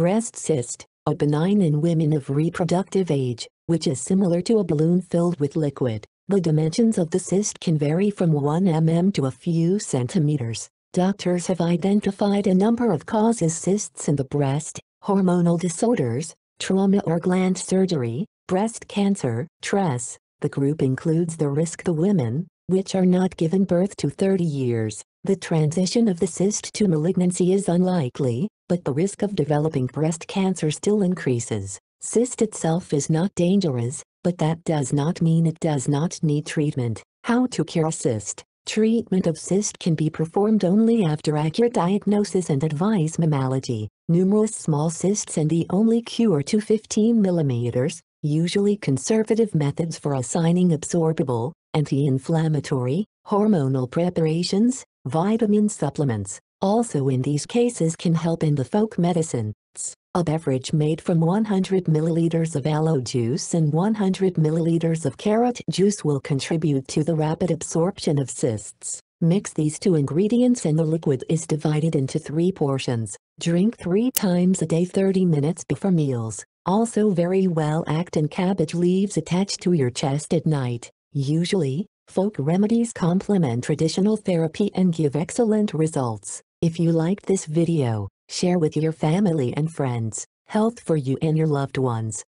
breast cyst, a benign in women of reproductive age, which is similar to a balloon filled with liquid. The dimensions of the cyst can vary from 1 mm to a few centimeters. Doctors have identified a number of causes: cysts in the breast, hormonal disorders, trauma or gland surgery, breast cancer, TRESS. The group includes the risk the women, which are not given birth to 30 years. The transition of the cyst to malignancy is unlikely, but the risk of developing breast cancer still increases. Cyst itself is not dangerous, but that does not mean it does not need treatment. How to cure a cyst? Treatment of cyst can be performed only after accurate diagnosis and advice mammalogy. Numerous small cysts and the only cure to 15 mm, usually conservative methods for assigning absorbable, anti-inflammatory, hormonal preparations, vitamin supplements, also in these cases can help in the folk medicine. A beverage made from 100 ml of aloe juice and 100 ml of carrot juice will contribute to the rapid absorption of cysts. Mix these two ingredients and the liquid is divided into 3 portions. Drink 3 times a day 30 minutes before meals. Also very well act in cabbage leaves attached to your chest at night. Usually, folk remedies complement traditional therapy and give excellent results. If you liked this video, share with your family and friends. Health for you and your loved ones.